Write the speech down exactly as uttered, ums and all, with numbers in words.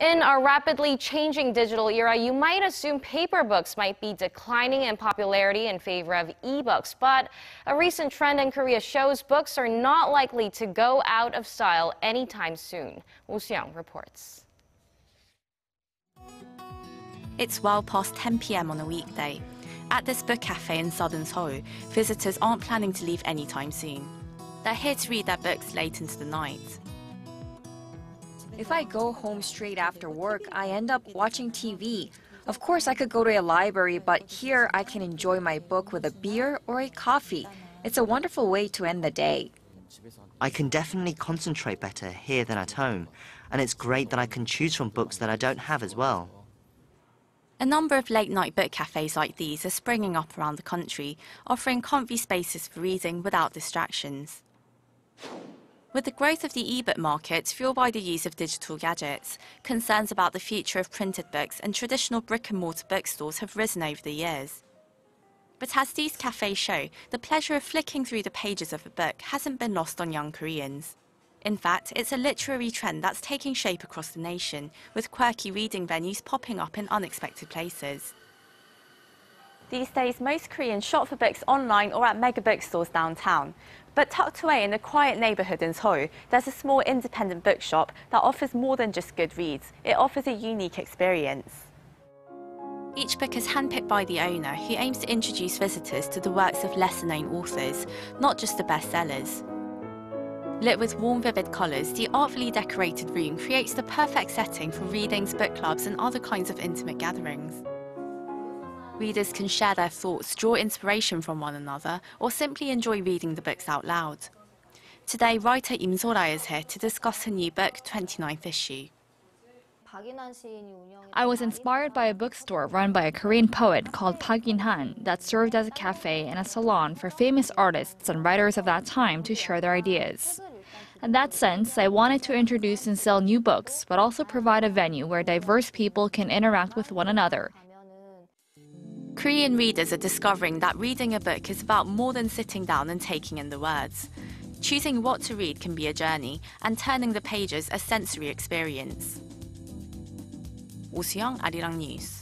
In our rapidly changing digital era, you might assume paper books might be declining in popularity in favor of e-books, but a recent trend in Korea shows books are not likely to go out of style anytime soon. Oh Soo-young reports. It's well past ten p m on a weekday. At this book cafe in southern Seoul, visitors aren't planning to leave anytime soon. They're here to read their books late into the night. If I go home straight after work, I end up watching T V. Of course, I could go to a library, but here I can enjoy my book with a beer or a coffee. It's a wonderful way to end the day. I can definitely concentrate better here than at home, and it's great that I can choose from books that I don't have as well. A number of late-night book cafes like these are springing up around the country, offering comfy spaces for reading without distractions. With the growth of the e-book market fueled by the use of digital gadgets, concerns about the future of printed books and traditional brick-and-mortar bookstores have risen over the years. But as these cafes show, the pleasure of flicking through the pages of a book hasn't been lost on young Koreans. In fact, it's a literary trend that's taking shape across the nation, with quirky reading venues popping up in unexpected places. These days, most Koreans shop for books online or at mega bookstores downtown. But tucked away in a quiet neighbourhood in Seoul, there's a small independent bookshop that offers more than just good reads. It offers a unique experience. Each book is handpicked by the owner, who aims to introduce visitors to the works of lesser-known authors, not just the bestsellers. Lit with warm, vivid colours, the artfully decorated room creates the perfect setting for readings, book clubs and other kinds of intimate gatherings. Readers can share their thoughts, draw inspiration from one another, or simply enjoy reading the books out loud. Today, writer Im So-ra is here to discuss her new book, twenty-ninth Issue. I was inspired by a bookstore run by a Korean poet called Park In-han that served as a cafe and a salon for famous artists and writers of that time to share their ideas. In that sense, I wanted to introduce and sell new books, but also provide a venue where diverse people can interact with one another. Korean readers are discovering that reading a book is about more than sitting down and taking in the words. Choosing what to read can be a journey, and turning the pages a sensory experience. Oh Soo-young, Arirang News.